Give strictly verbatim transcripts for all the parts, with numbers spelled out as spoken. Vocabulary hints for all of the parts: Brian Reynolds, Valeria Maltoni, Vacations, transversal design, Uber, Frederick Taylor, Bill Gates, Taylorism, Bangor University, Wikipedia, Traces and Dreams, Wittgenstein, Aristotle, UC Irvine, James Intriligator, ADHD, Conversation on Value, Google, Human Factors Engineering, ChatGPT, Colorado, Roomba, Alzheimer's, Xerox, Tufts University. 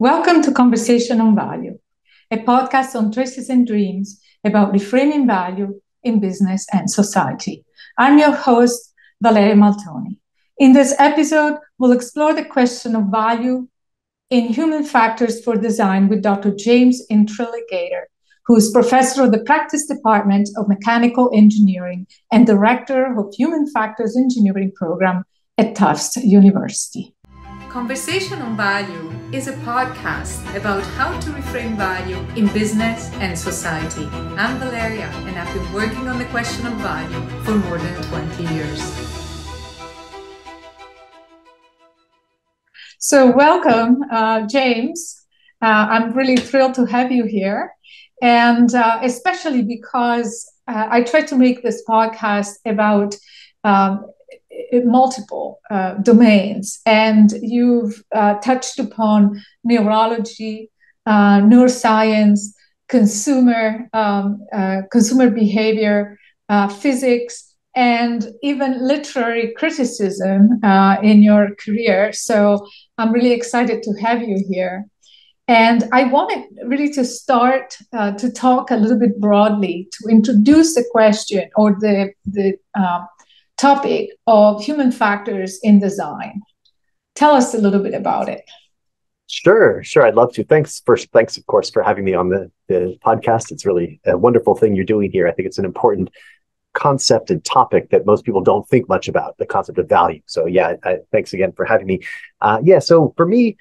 Welcome to Conversation on Value, a podcast on Traces and Dreams about reframing value in business and society. I'm your host, Valeria Maltoni. In this episode, we'll explore the question of value in human factors for design with Doctor James Intriligator, who is professor of the practice department of mechanical engineering and director of human factors engineering program at Tufts University. Conversation on Value is a podcast about how to reframe value in business and society. I'm Valeria, and I've been working on the question of value for more than twenty years. So welcome, uh, James. Uh, I'm really thrilled to have you here, and uh, especially because uh, I try to make this podcast about um, multiple uh, domains, and you've uh, touched upon neurology, uh, neuroscience, consumer um, uh, consumer behavior, uh, physics, and even literary criticism uh, in your career. So I'm really excited to have you here. And I wanted really to start uh, to talk a little bit broadly, to introduce the question or the, the uh, topic of human factors in design. Tell us a little bit about it. Sure, sure. I'd love to. Thanks first. Thanks, of course, for having me on the, the podcast. It's really a wonderful thing you're doing here. I think it's an important concept and topic that most people don't think much about, the concept of value. So yeah, I, thanks again for having me. Uh, yeah, so for me,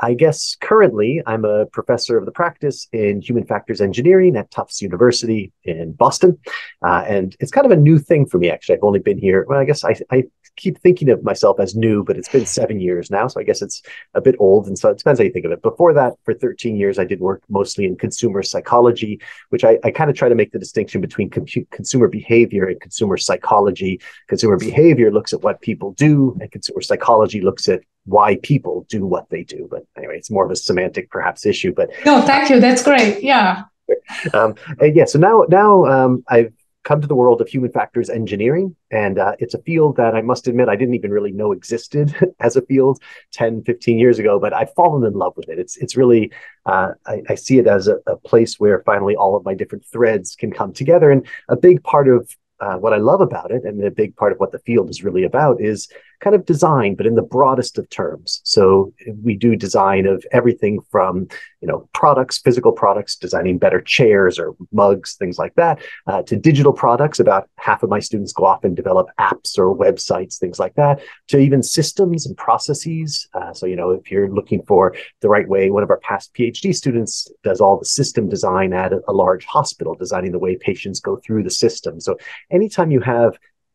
I guess currently I'm a professor of the practice in human factors engineering at Tufts University in Boston. Uh, and it's kind of a new thing for me, actually. I've only been here, well, I guess I, I keep thinking of myself as new, but it's been seven years now. So I guess it's a bit old. And so it depends how you think of it. Before that, for thirteen years, I did work mostly in consumer psychology, which I, I kind of try to make the distinction between compu- consumer behavior and consumer psychology. Consumer behavior looks at what people do, and consumer psychology looks at why people do what they do. But anyway, it's more of a semantic, perhaps, issue. But no, thank you. That's great. Yeah. um, and yeah. So now, now um, I've come to the world of human factors engineering, and uh, it's a field that I must admit I didn't even really know existed as a field ten, fifteen years ago. But I've fallen in love with it. It's it's really uh, I, I see it as a, a place where finally all of my different threads can come together. And a big part of Uh, what I love about it, and a big part of what the field is really about, is kind of design, but in the broadest of terms. So we do design of everything from, you know, products, physical products, designing better chairs or mugs, things like that, uh, to digital products. About half of my students go off and develop apps or websites, things like that, to even systems and processes. Uh, so, you know, if you're looking for the right way, one of our past PhD students does all the system design at a, a large hospital, designing the way patients go through the system. So anytime you have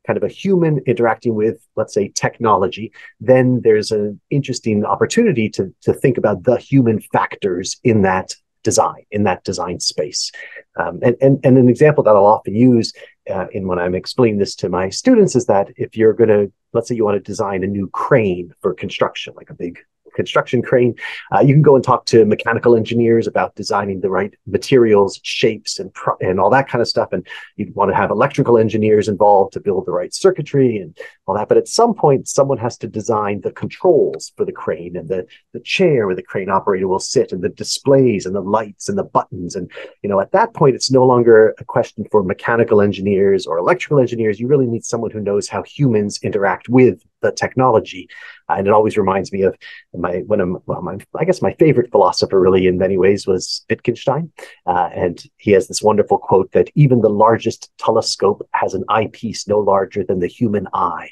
kind of a human interacting with, let's say, technology, then there's an interesting opportunity to, to think about the human factors in that design, in that design space. Um, and, and, and an example that I'll often use uh, in when I'm explaining this to my students is that if you're going to, let's say you want to design a new crane for construction, like a big construction crane, uh, you can go and talk to mechanical engineers about designing the right materials, shapes, and pro- and all that kind of stuff. And you'd want to have electrical engineers involved to build the right circuitry and all that. But at some point, someone has to design the controls for the crane and the, the chair where the crane operator will sit and the displays and the lights and the buttons. And, you know, at that point, it's no longer a question for mechanical engineers or electrical engineers. You really need someone who knows how humans interact with the technology. Uh, and it always reminds me of my one of well, my, I guess my favorite philosopher, really, in many ways, was Wittgenstein. Uh, and he has this wonderful quote that even the largest telescope has an eyepiece no larger than the human eye.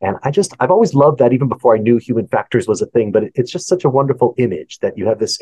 And I just, I've always loved that, even before I knew human factors was a thing. But it, it's just such a wonderful image that you have this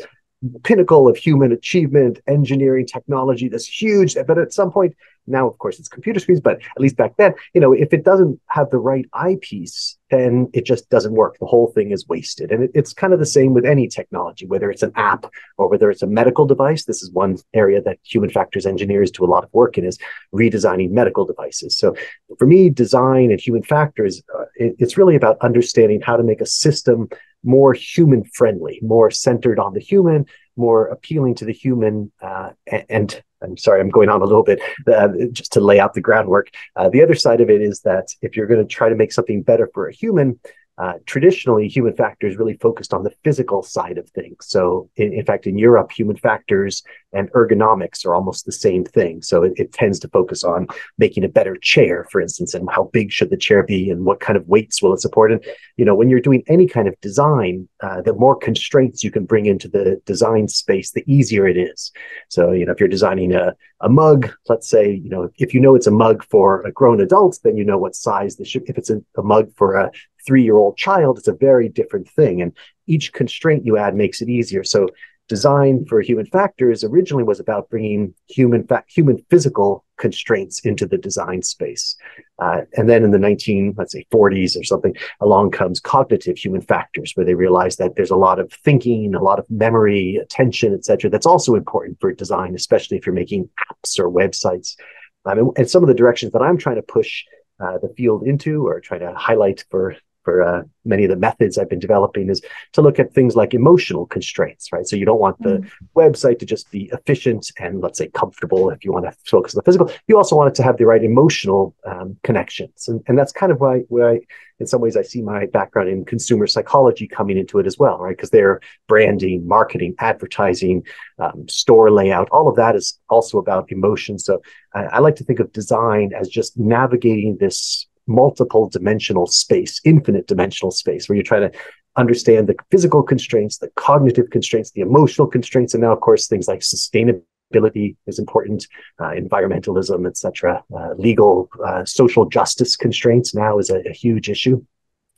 pinnacle of human achievement, engineering, technology, this huge, but at some point, now, of course, it's computer screens, but at least back then, you know, if it doesn't have the right eyepiece, then it just doesn't work. The whole thing is wasted. And it, it's kind of the same with any technology, whether it's an app or whether it's a medical device. This is one area that human factors engineers do a lot of work in, is redesigning medical devices. So for me, design and human factors, uh, it, it's really about understanding how to make a system more human friendly, more centered on the human, more appealing to the human. Uh, and, and I'm sorry, I'm going on a little bit uh, just to lay out the groundwork. Uh, the other side of it is that if you're going to try to make something better for a human, Uh, traditionally, human factors really focused on the physical side of things. So in, in fact, in Europe, human factors and ergonomics are almost the same thing. So it, it tends to focus on making a better chair, for instance, and how big should the chair be and what kind of weights will it support. And, you know, when you're doing any kind of design, uh, the more constraints you can bring into the design space, the easier it is. So, you know, if you're designing a, a mug, let's say, you know, if you know it's a mug for a grown adult, then you know what size this should be. If it's a, a mug for a three-year-old child, it's a very different thing. And each constraint you add makes it easier. So design for human factors originally was about bringing human fa- human physical constraints into the design space. Uh, and then in the nineteen, let's say forties or something, along comes cognitive human factors, where they realize that there's a lot of thinking, a lot of memory, attention, et cetera, that's also important for design, especially if you're making apps or websites. Um, and, and some of the directions that I'm trying to push uh, the field into, or try to highlight for for uh, many of the methods I've been developing, is to look at things like emotional constraints, right? So you don't want the mm-hmm. website to just be efficient and, let's say, comfortable. If you want to focus on the physical, you also want it to have the right emotional um, connections. And, and that's kind of why, why I, in some ways, I see my background in consumer psychology coming into it as well, right? Because their branding, marketing, advertising, um, store layout, all of that is also about emotion. So I, I like to think of design as just navigating this multiple dimensional space, infinite dimensional space, where you're trying to understand the physical constraints, the cognitive constraints, the emotional constraints, and now, of course, things like sustainability is important, uh, environmentalism, et cetera, uh, legal, uh, social justice constraints now is a, a huge issue.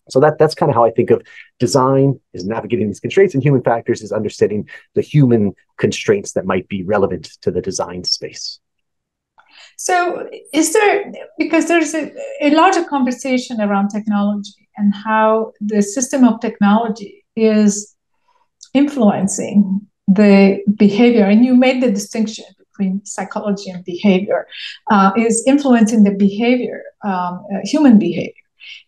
So that that's kind of how I think of design, is navigating these constraints, and human factors is understanding the human constraints that might be relevant to the design space. So is there, because there's a, a larger conversation around technology and how the system of technology is influencing the behavior, and you made the distinction between psychology and behavior, uh, is influencing the behavior, um, uh, human behavior.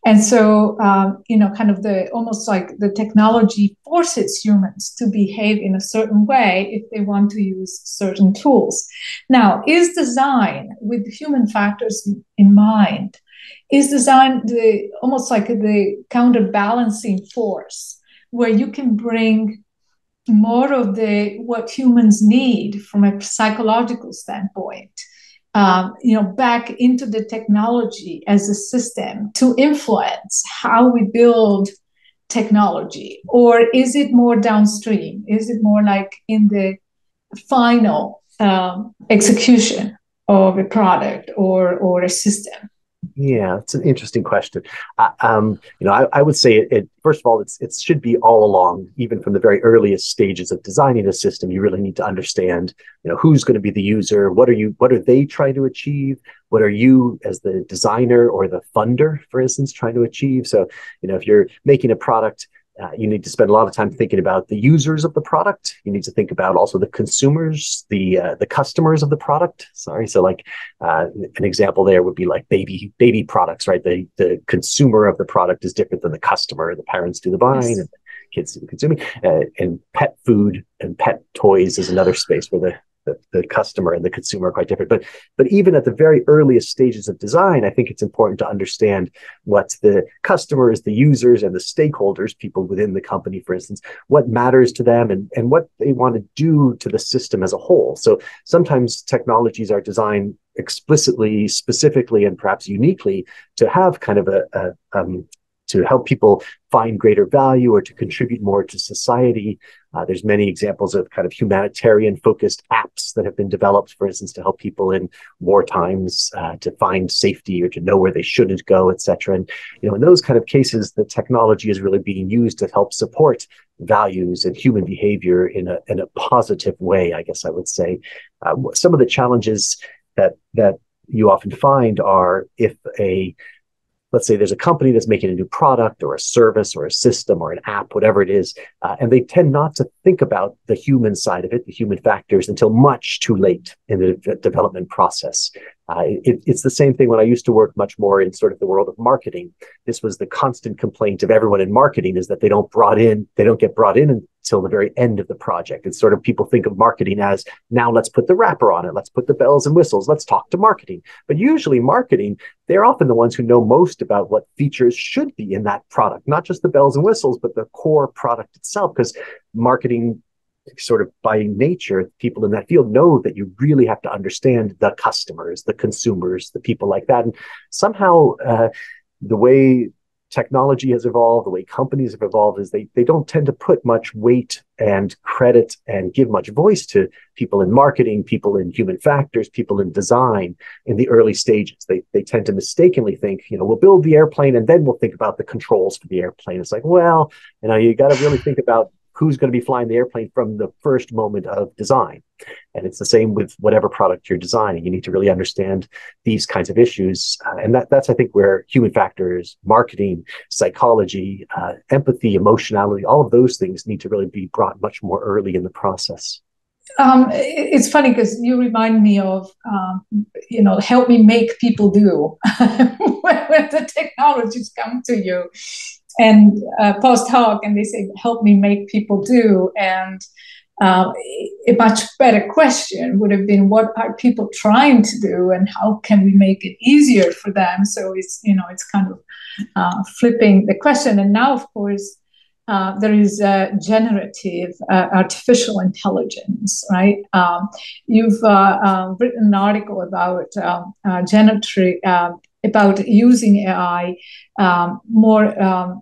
And so, um, you know, kind of the, almost like the technology forces humans to behave in a certain way if they want to use certain tools. Now, is design with human factors in mind, is design the almost like the counterbalancing force where you can bring more of the what humans need from a psychological standpoint, Um, you know, back into the technology as a system to influence how we build technology? Or is it more downstream? Is it more like in the final um, execution of a product or, or a system? Yeah, it's an interesting question. Uh, um, you know, I, I would say it, it. First of all, it's it should be all along, even from the very earliest stages of designing a system. You really need to understand, you know, who's going to be the user. What are you? What are they trying to achieve? What are you, as the designer or the funder, for instance, trying to achieve? So, you know, if you're making a product, Uh, you need to spend a lot of time thinking about the users of the product. You need to think about also the consumers, the uh, the customers of the product. Sorry, so like uh, an example there would be like baby baby products, right? The the consumer of the product is different than the customer. The parents do the buying, yes, and the kids do the consuming. Uh, and pet food and pet toys is another space where the The, the customer and the consumer are quite different. But but even at the very earliest stages of design, I think it's important to understand what the customers, the users, and the stakeholders, people within the company, for instance, what matters to them and, and what they want to do to the system as a whole. So sometimes technologies are designed explicitly, specifically, and perhaps uniquely to have kind of a, a um, to help people find greater value or to contribute more to society. Uh, there's many examples of kind of humanitarian-focused apps that have been developed, for instance, to help people in war times uh, to find safety or to know where they shouldn't go, et cetera. And you know, in those kind of cases, the technology is really being used to help support values and human behavior in a in a positive way, I guess I would say. Uh, some of the challenges that that you often find are if a Let's say there's a company that's making a new product or a service or a system or an app, whatever it is, uh, and they tend not to think about the human side of it, the human factors, until much too late in the de- development process. Uh, it, it's the same thing when I used to work much more in sort of the world of marketing. This was the constant complaint of everyone in marketing, is that they don't brought in, they don't get brought in and till the very end of the project. It's sort of, people think of marketing as, now let's put the wrapper on it, let's put the bells and whistles, let's talk to marketing. But usually marketing, they're often the ones who know most about what features should be in that product, not just the bells and whistles, but the core product itself, because marketing, sort of by nature, people in that field know that you really have to understand the customers, the consumers, the people like that. And somehow uh, the way technology has evolved, the way companies have evolved, is they, they don't tend to put much weight and credit and give much voice to people in marketing, people in human factors, people in design in the early stages. They they tend to mistakenly think, you know, we'll build the airplane and then we'll think about the controls for the airplane. It's like, well, you know, you got to really think about who's going to be flying the airplane from the first moment of design. And it's the same with whatever product you're designing. You need to really understand these kinds of issues. Uh, and that, that's, I think, where human factors, marketing, psychology, uh, empathy, emotionality, all of those things need to really be brought much more early in the process. Um, it's funny because you remind me of, um, you know, help me make people do when, when the technologies come to you. And uh, post hoc, and they say, help me make people do. And uh, a much better question would have been, what are people trying to do, and how can we make it easier for them? So it's, you know, it's kind of uh, flipping the question. And now, of course, uh, there is uh, generative uh, artificial intelligence, right? Um, you've uh, uh, written an article about uh, uh, generative uh, about using A I um, more um,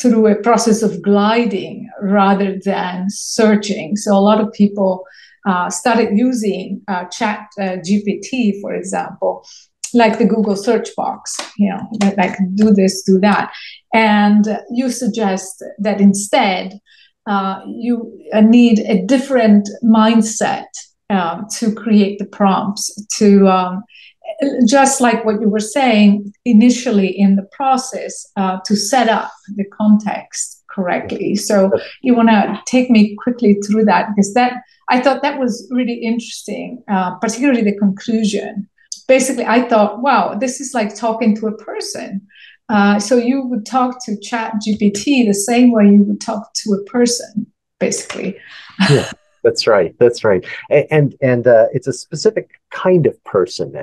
through a process of gliding rather than searching. So a lot of people uh, started using uh, Chat uh, G P T, for example, like the Google search box, you know, like do this, do that. And you suggest that instead uh, you need a different mindset uh, to create the prompts, to um, just like what you were saying initially in the process, uh, to set up the context correctly. So you want to take me quickly through that, because that, I thought that was really interesting, uh, particularly the conclusion. Basically, I thought, wow, this is like talking to a person. Uh, so you would talk to Chat G P T the same way you would talk to a person, basically. Yeah. That's right. That's right. And and, and uh, it's a specific kind of person.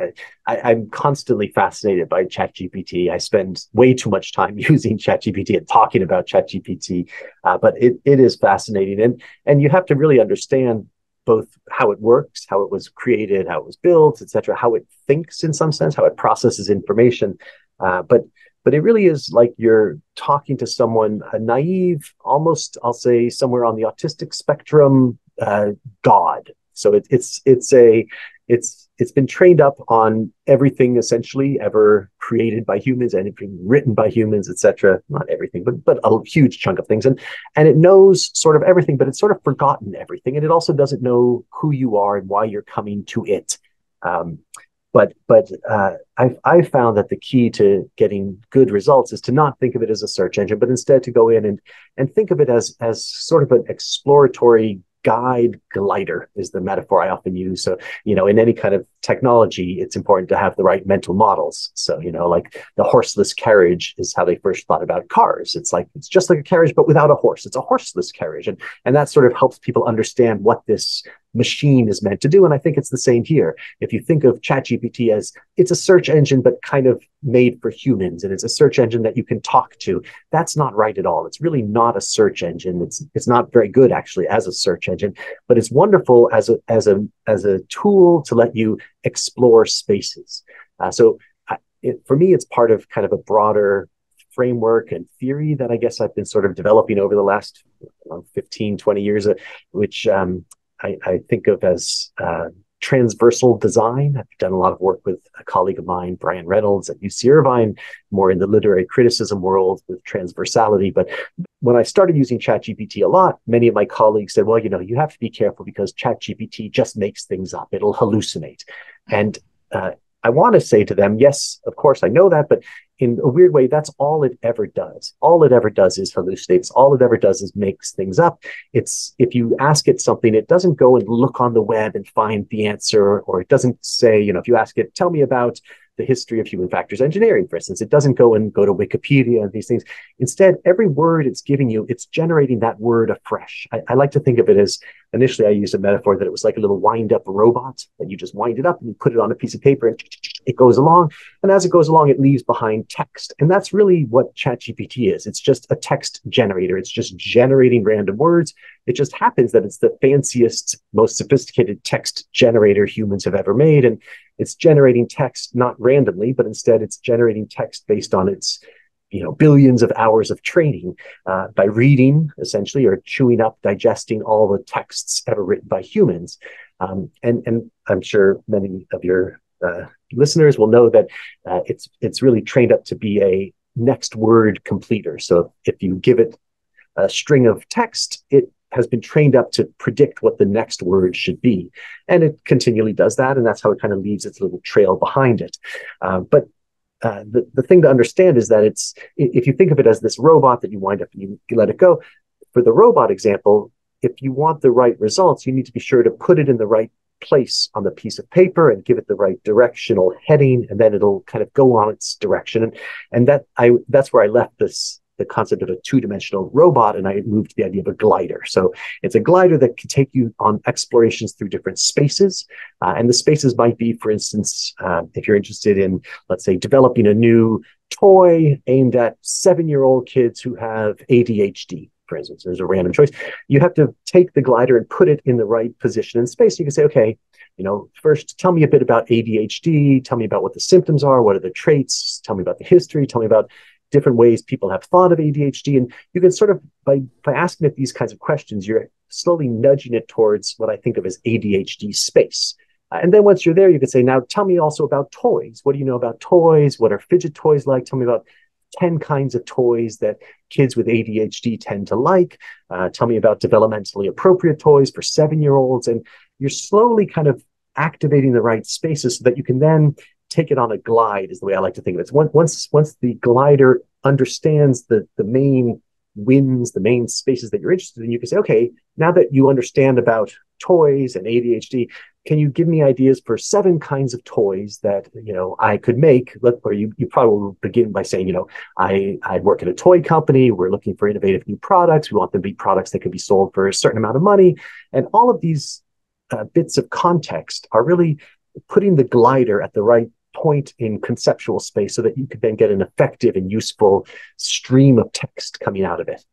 I, I'm constantly fascinated by Chat G P T. I spend way too much time using Chat G P T and talking about Chat G P T, uh, but it, it is fascinating. And, and you have to really understand both how it works, how it was created, how it was built, et cetera, how it thinks in some sense, how it processes information. Uh, but But it really is like you're talking to someone, a naive, almost, I'll say, somewhere on the autistic spectrum, uh, god. So it, it's it's a it's it's been trained up on everything essentially ever created by humans, anything written by humans, et cetera. Not everything, but but a huge chunk of things, and and it knows sort of everything, but it's sort of forgotten everything, and it also doesn't know who you are and why you're coming to it. Um, But but uh, I've, I've found that the key to getting good results is to not think of it as a search engine, but instead to go in and, and think of it as, as sort of an exploratory guide glider is the metaphor I often use. So, you know, in any kind of technology, it's important to have the right mental models. So, you know, like the horseless carriage is how they first thought about cars. It's like, it's just like a carriage, but without a horse. It's a horseless carriage. And, and that sort of helps people understand what this machine is meant to do. And I think it's the same here. If you think of Chat G P T as it's a search engine, but kind of made for humans, and it's a search engine that you can talk to, that's not right at all. It's really not a search engine. It's it's not very good actually as a search engine, but it's wonderful as a as a as a tool to let you explore spaces. Uh, so I, it, for me, it's part of kind of a broader framework and theory that I guess I've been sort of developing over the last fifteen, twenty years, uh, which um, I, I think of as uh, transversal design. I've done a lot of work with a colleague of mine, Brian Reynolds at U C Irvine, more in the literary criticism world with transversality. But when I started using Chat G P T a lot, many of my colleagues said, well, you know, you have to be careful because Chat G P T just makes things up. It'll hallucinate. And uh, I want to say to them, yes, of course, I know that, but in a weird way, that's all it ever does. All it ever does is hallucinates. All it ever does is makes things up. It's, if you ask it something, it doesn't go and look on the web and find the answer, or it doesn't say, you know, if you ask it, tell me about the history of human factors engineering, for instance. It doesn't go and go to Wikipedia and these things. Instead, every word it's giving you, it's generating that word afresh. I, I like to think of it as, initially I used a metaphor that it was like a little wind-up robot, and you just wind it up and you put it on a piece of paper and it goes along. And as it goes along, it leaves behind text. And that's really what ChatGPT is. It's just a text generator. It's just generating random words. It just happens that it's the fanciest, most sophisticated text generator humans have ever made. And it's generating text not randomly, but instead it's generating text based on its, you know, billions of hours of training uh, by reading, essentially, or chewing up, digesting all the texts ever written by humans. Um, and, and I'm sure many of your uh, listeners will know that uh, it's, it's really trained up to be a next word completer. So if you give it a string of text, it has been trained up to predict what the next word should be. And it continually does that. And that's how it kind of leaves its little trail behind it. Uh, but uh, the, the thing to understand is that it's, if you think of it as this robot that you wind up and you, you let it go, for the robot example, if you want the right results, you need to be sure to put it in the right place on the piece of paper and give it the right directional heading, and then it'll kind of go on its direction. And, and that I that's where I left this the concept of a two-dimensional robot, and I moved to the idea of a glider. So it's a glider that can take you on explorations through different spaces. Uh, and the spaces might be, for instance, uh, if you're interested in, let's say, developing a new toy aimed at seven-year-old kids who have A D H D, for instance, there's a random choice. You have to take the glider and put it in the right position in space. You can say, okay, you know, first, tell me a bit about A D H D. Tell me about what the symptoms are. What are the traits? Tell me about the history. Tell me about different ways people have thought of A D H D. And you can sort of, by, by asking it these kinds of questions, you're slowly nudging it towards what I think of as A D H D space. Uh, and then once you're there, you can say, now tell me also about toys. What do you know about toys? What are fidget toys like? Tell me about ten kinds of toys that kids with A D H D tend to like. Uh, tell me about developmentally appropriate toys for seven-year-olds. And you're slowly kind of activating the right spaces so that you can then take it on a glide, is the way I like to think of it. So once, once the glider understands the, the main wins, the main spaces that you're interested in, you can say, okay, now that you understand about toys and A D H D, can you give me ideas for seven kinds of toys that, you know, I could make? Let, or you, you probably will begin by saying, you know, I, I work at a toy company. We're looking for innovative new products. We want them to be products that can be sold for a certain amount of money. And all of these uh, bits of context are really putting the glider at the right point in conceptual space so that you could then get an effective and useful stream of text coming out of it.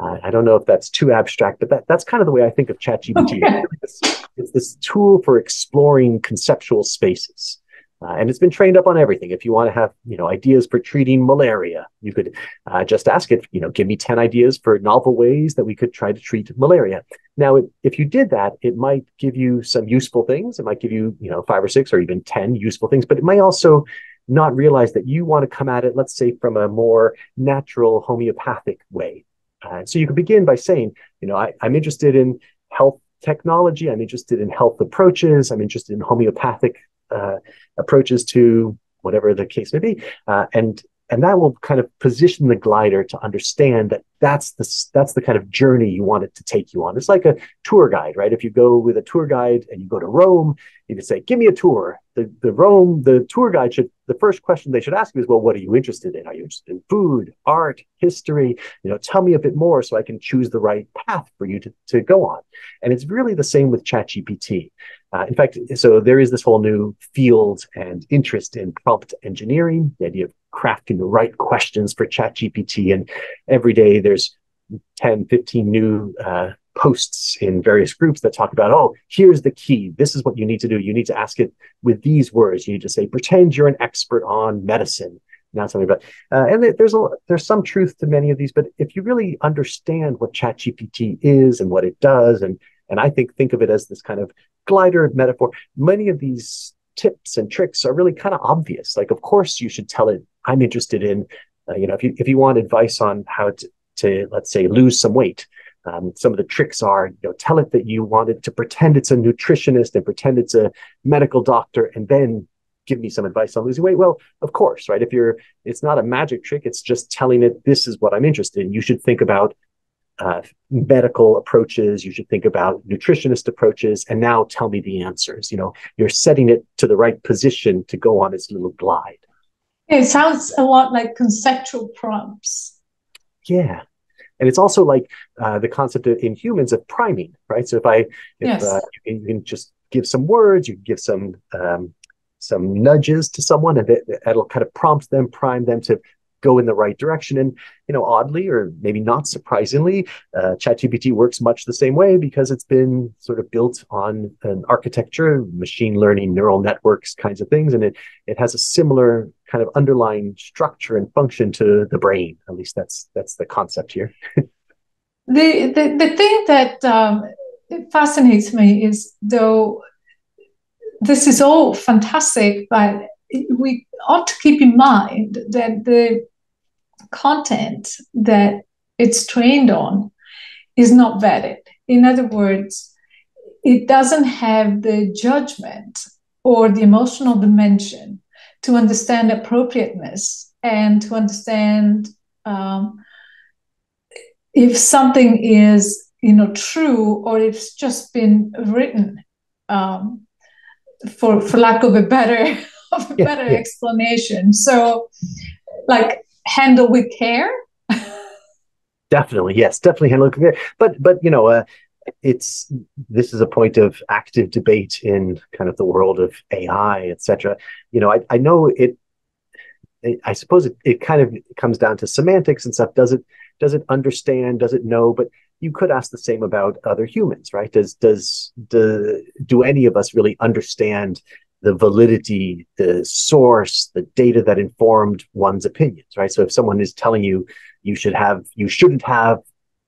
Uh, I don't know if that's too abstract, but that, that's kind of the way I think of ChatGPT. Okay. It's, it's this tool for exploring conceptual spaces. Uh, and it's been trained up on everything. If you want to have, you know, ideas for treating malaria, you could uh, just ask it, you know, give me ten ideas for novel ways that we could try to treat malaria. Now, it, if you did that, it might give you some useful things. It might give you, you know, five or six or even ten useful things, but it might also not realize that you want to come at it, let's say, from a more natural homeopathic way. Uh, so you could begin by saying, you know, I, I'm interested in health technology. I'm interested in health approaches. I'm interested in homeopathic Uh, approaches to whatever the case may be, uh, and and that will kind of position the glider to understand that that's the that's the kind of journey you want it to take you on. It's like a tour guide, right? If you go with a tour guide and you go to Rome, you can say, "Give me a tour." The the Rome the tour guide should the first question they should ask you is, "Well, what are you interested in? Are you interested in food, art, history? You know, tell me a bit more so I can choose the right path for you to to go on." And it's really the same with ChatGPT. Uh, in fact, so there is this whole new field and interest in prompt engineering, the idea of crafting the right questions for ChatGPT. And every day there's ten, fifteen new uh, posts in various groups that talk about, oh, here's the key. This is what you need to do. You need to ask it with these words. You need to say, pretend you're an expert on medicine. Not something about, uh, and there's a there's some truth to many of these, but if you really understand what ChatGPT is and what it does, and and I think think of it as this kind of glider metaphor, many of these tips and tricks are really kind of obvious. Like, of course, you should tell it, I'm interested in, uh, you know, if you, if you want advice on how to, to let's say, lose some weight, um, some of the tricks are, you know, tell it that you want it to pretend it's a nutritionist and pretend it's a medical doctor, and then give me some advice on losing weight. Well, of course, right? If you're, it's not a magic trick. It's just telling it, this is what I'm interested in. You should think about uh, medical approaches. You should think about nutritionist approaches. And now tell me the answers. You know, you're setting it to the right position to go on its little glide. It sounds a lot like conceptual prompts. Yeah. And it's also like uh, the concept of, in humans of priming, right? So if I, if, yes. uh, you, you can just give some words, you can give some um, some nudges to someone, and that, that'll kind of prompt them, prime them to go in the right direction. And, you know, oddly, or maybe not surprisingly, uh, ChatGPT works much the same way, because it's been sort of built on an architecture, machine learning, neural networks kinds of things. And it, it has a similar kind of underlying structure and function to the brain. At least that's that's the concept here. the, the, the thing that um, fascinates me is, though, this is all fantastic, but we ought to keep in mind that the content that it's trained on is not vetted. In other words, it doesn't have the judgment or the emotional dimension to understand appropriateness and to understand um, if something is, you know, true, or it's just been written um, for, for lack of a better, of a yeah, better yeah. explanation. So, like, handle with care. Definitely, yes, definitely handle with care. But, but you know, uh, it's this is a point of active debate in kind of the world of A I, et cetera. You know, I, I know it, it. I suppose it, it kind of comes down to semantics and stuff. Does it? Does it understand? Does it know? But you could ask the same about other humans, right? Does does do, do any of us really understand the validity, the source, the data that informed one's opinions, right? So if someone is telling you, you should have, you shouldn't have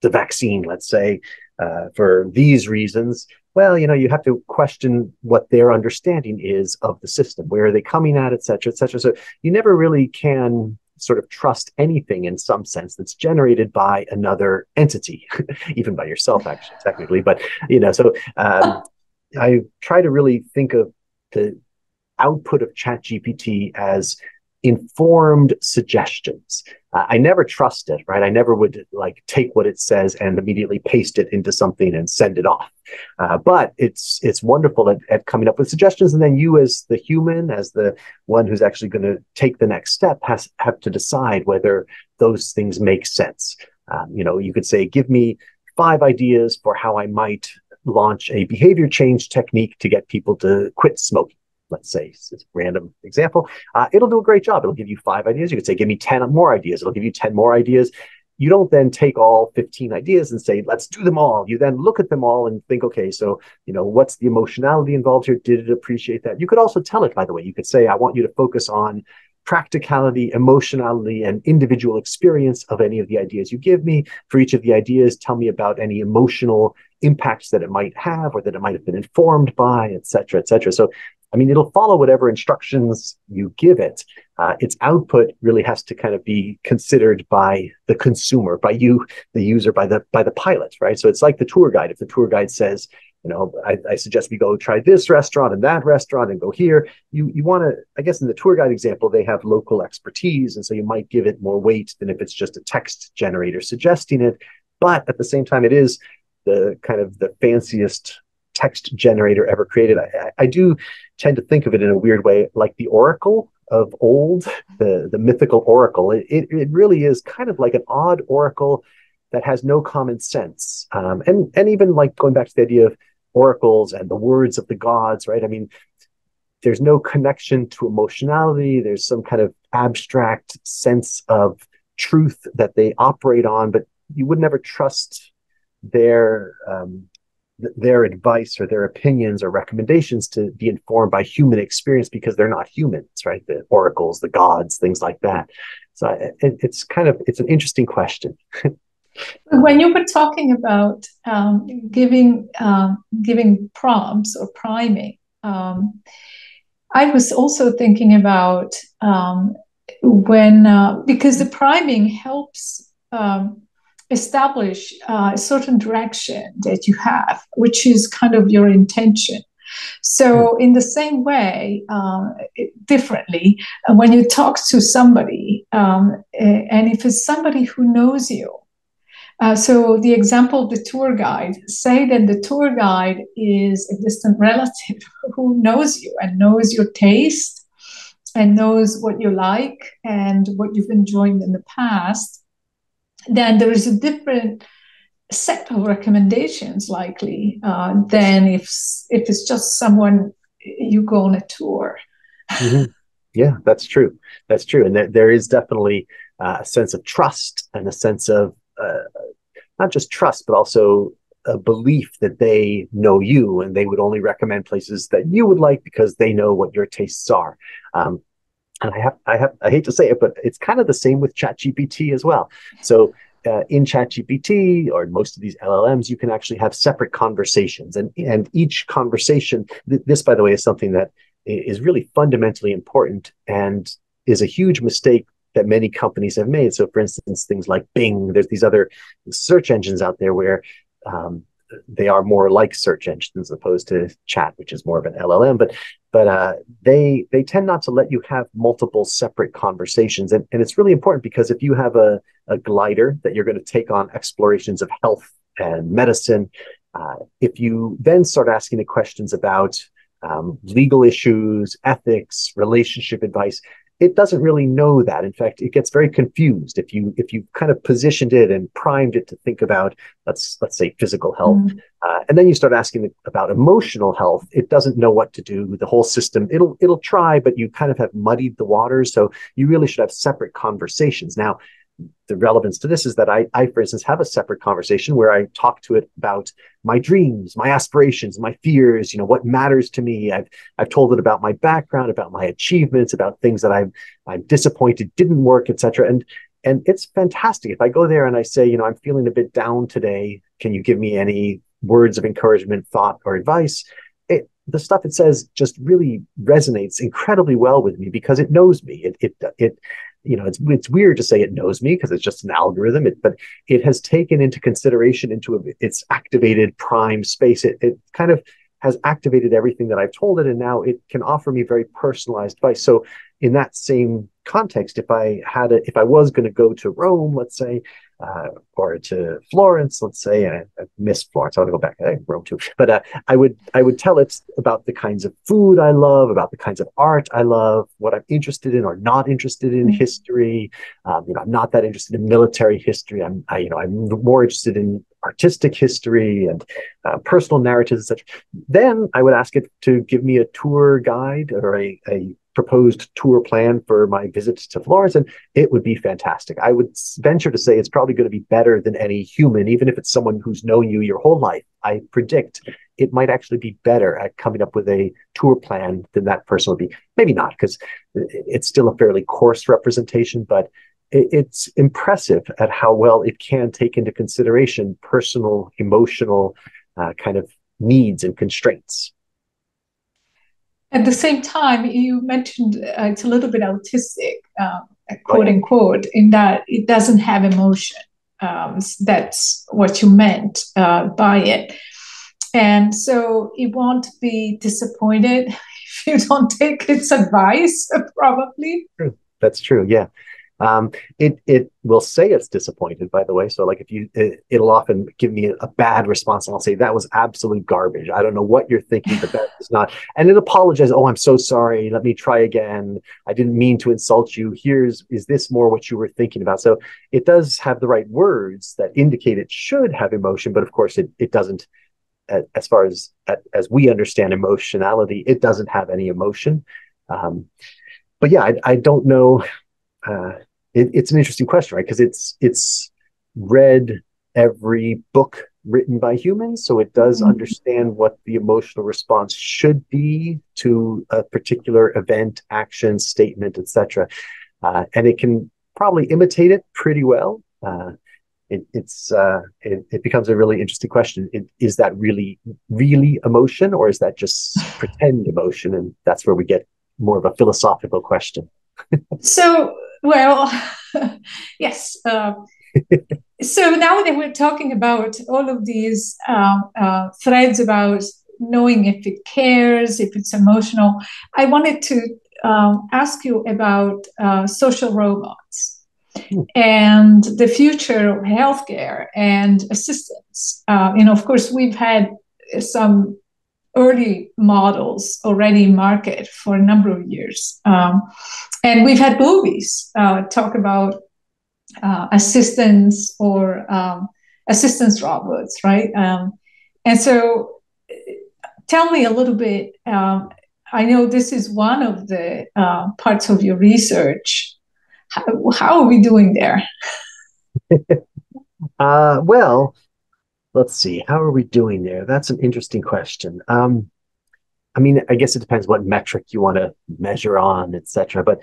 the vaccine, let's say, uh, for these reasons, well, you know, you have to question what their understanding is of the system, where are they coming at, et cetera, et cetera. So you never really can sort of trust anything in some sense that's generated by another entity, even by yourself, actually, technically. But, you know, so um, I try to really think of the output of ChatGPT as informed suggestions. Uh, I never trust it, right? I never would like take what it says and immediately paste it into something and send it off. Uh, but it's it's wonderful at, at coming up with suggestions, and then you, as the human, as the one who's actually going to take the next step, has have to decide whether those things make sense. Um, you know, you could say, "Give me five ideas for how I might launch a behavior change technique to get people to quit smoking," let's say. It's a random example. Uh, it'll do a great job. It'll give you five ideas. You could say, give me ten more ideas. It'll give you ten more ideas. You don't then take all fifteen ideas and say, let's do them all. You then look at them all and think, okay, so, you know, what's the emotionality involved here? Did it appreciate that? You could also tell it, by the way, you could say, I want you to focus on practicality, emotionality, and individual experience of any of the ideas you give me. For each of the ideas, tell me about any emotional impacts that it might have, or that it might have been informed by, et cetera, et cetera. So, I mean, it'll follow whatever instructions you give it. Uh, its output really has to kind of be considered by the consumer, by you, the user, by the by the pilot, right? So it's like the tour guide. If the tour guide says, you know, I, I suggest we go try this restaurant and that restaurant and go here, you you want to, I guess in the tour guide example, they have local expertise. And so you might give it more weight than if it's just a text generator suggesting it. But at the same time, it is the kind of the fanciest text generator ever created. I, I do tend to think of it in a weird way, like the oracle of old, the, the mythical oracle. It, it, it really is kind of like an odd oracle that has no common sense. Um, and, and even like going back to the idea of oracles and the words of the gods, right? I mean, there's no connection to emotionality. There's some kind of abstract sense of truth that they operate on, but you would never trust their um, their advice or their opinions or recommendations to be informed by human experience, because they're not humans, right? The oracles, the gods, things like that. So it, it's kind of, it's an interesting question. When you were talking about um, giving, um, giving prompts or priming, um, I was also thinking about um, when, uh, because the priming helps um, establish uh, a certain direction that you have, which is kind of your intention. So in the same way, uh, differently, when you talk to somebody, um, and if it's somebody who knows you, Uh, so the example of the tour guide, say that the tour guide is a distant relative who knows you and knows your taste and knows what you like and what you've enjoyed in the past, then there is a different set of recommendations likely uh, than if, if it's just someone you go on a tour. Mm-hmm. Yeah, that's true. That's true. And there, there is definitely uh, a sense of trust and a sense of Uh, not just trust, but also a belief that they know you and they would only recommend places that you would like because they know what your tastes are. Um, and I have, I have, I hate to say it, but it's kind of the same with ChatGPT as well. So uh, in ChatGPT or in most of these L L Ms, you can actually have separate conversations, and and each conversation. Th- this, by the way, is something that is really fundamentally important and is a huge mistake that many companies have made. So for instance, things like Bing, there's these other search engines out there where um, they are more like search engines as opposed to chat, which is more of an L L M, but but uh, they they tend not to let you have multiple separate conversations. And, and it's really important because if you have a, a glider that you're going to take on explorations of health and medicine, uh, if you then start asking the questions about um, legal issues, ethics, relationship advice, it doesn't really know that. In fact, it gets very confused if you if you kind of positioned it and primed it to think about, let's let's say, physical health. Mm. Uh, and then you start asking about emotional health. It doesn't know what to do. The whole system, it'll it'll try, but you kind of have muddied the waters. So you really should have separate conversations. Now, the relevance to this is that I, I, for instance, have a separate conversation where I talk to it about my dreams, my aspirations, my fears, you know, what matters to me. I've, I've told it about my background, about my achievements, about things that I'm, I'm disappointed didn't work, et cetera. And, and it's fantastic. If I go there and I say, you know, I'm feeling a bit down today, can you give me any words of encouragement, thought, or advice? It, the stuff it says just really resonates incredibly well with me because it knows me. It, it, it, You know, it's it's weird to say it knows me because it's just an algorithm, it, but it has taken into consideration into a, its activated prime space. It, it kind of has activated everything that I've told it, and now it can offer me very personalized advice. So in that same context, if I had a, if I was going to go to Rome, let's say, uh, or to Florence, let's say, I, I miss Florence, I want to go back, I Rome too, but uh, I would I would tell it about the kinds of food I love, about the kinds of art I love, what I'm interested in or not interested in, history. Um, you know, I'm not that interested in military history. I'm I, you know I'm more interested in artistic history and uh, personal narratives, et cetera. Then I would ask it to give me a tour guide or a a proposed tour plan for my visit to Florence, and it would be fantastic. I would venture to say it's probably going to be better than any human, even if it's someone who's known you your whole life. I predict it might actually be better at coming up with a tour plan than that person would be. Maybe not, because it's still a fairly coarse representation, but it's impressive at how well it can take into consideration personal, emotional uh, kind of needs and constraints. At the same time, you mentioned uh, it's a little bit autistic, uh, quote unquote, in that it doesn't have emotion. Um, that's what you meant uh, by it. And so it won't be disappointed if you don't take its advice, probably. True. That's true, yeah. Um, it it will say it's disappointed, by the way. So like if you, it, it'll often give me a, a bad response, and I'll say that was absolute garbage. I don't know what you're thinking, but that is not. And it apologizes. Oh, I'm so sorry. Let me try again. I didn't mean to insult you. Here's is this more what you were thinking about? So it does have the right words that indicate it should have emotion, but of course it it doesn't. As far as as we understand emotionality, it doesn't have any emotion. Um, but yeah, I, I don't know. Uh, it, it's an interesting question, right? Because it's it's read every book written by humans, so it does mm-hmm. understand what the emotional response should be to a particular event, action, statement, et cetera. Uh, and it can probably imitate it pretty well. Uh, it, it's uh, it, it becomes a really interesting question. It, is that really really emotion, or is that just pretend emotion? And that's where we get more of a philosophical question. So. Well, yes. Uh, so now that we're talking about all of these uh, uh, threads about knowing if it cares, if it's emotional, I wanted to um, ask you about uh, social robots. and the future of healthcare and assistance. Uh, and of course, we've had some early models already in market for a number of years. Um, and we've had movies uh, talk about uh, assistance or um, assistance robots, right? Um, and so tell me a little bit, um, I know this is one of the uh, parts of your research. How, how are we doing there? uh, well, let's see. How are we doing there? That's an interesting question. Um, I mean, I guess it depends what metric you want to measure on, et cetera. But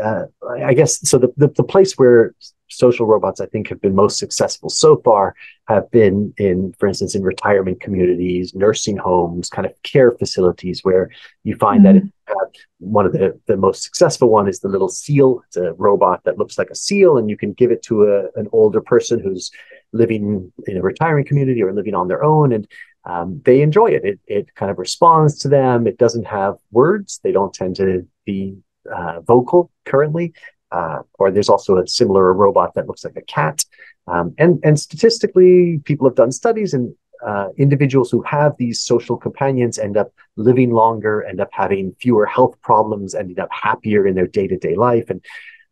uh, I guess, so the, the, the place where social robots, I think, have been most successful so far have been in, for instance, in retirement communities, nursing homes, kind of care facilities, where you find mm-hmm. that it, uh, one of the, the most successful one is the little seal. It's a robot that looks like a seal, and you can give it to a, an older person who's living in a retiring community or living on their own, and um, they enjoy it. it. It kind of responds to them. It doesn't have words. They don't tend to be uh, vocal currently. Uh, or there's also a similar robot that looks like a cat. Um, and, and statistically, people have done studies, and uh, individuals who have these social companions end up living longer, end up having fewer health problems, ending up happier in their day-to-day life. And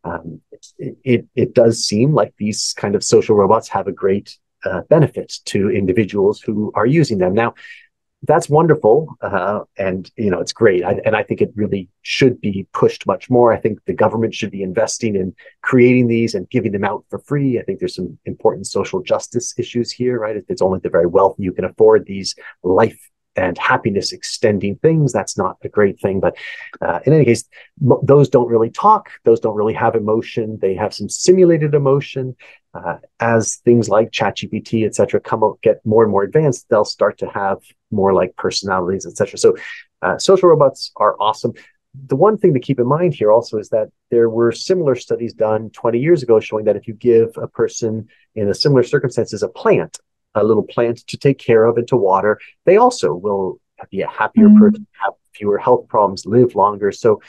um, it, it, it does seem like these kind of social robots have a great uh, benefit to individuals who are using them. Now, that's wonderful, uh, and you know it's great, I, and I think it really should be pushed much more. I think the government should be investing in creating these and giving them out for free. I think there's some important social justice issues here, right? If it's only the very wealthy who can afford these life and happiness extending things, that's not a great thing. But uh, in any case, m- those don't really talk. Those don't really have emotion. They have some simulated emotion. Uh, as things like ChatGPT, et cetera, come up, get more and more advanced, they'll start to have more like personalities, et cetera. So uh, social robots are awesome. The one thing to keep in mind here also is that there were similar studies done twenty years ago showing that if you give a person in a similar circumstances a plant, a little plant to take care of and to water, they also will be a happier mm-hmm. person, have fewer health problems, live longer. So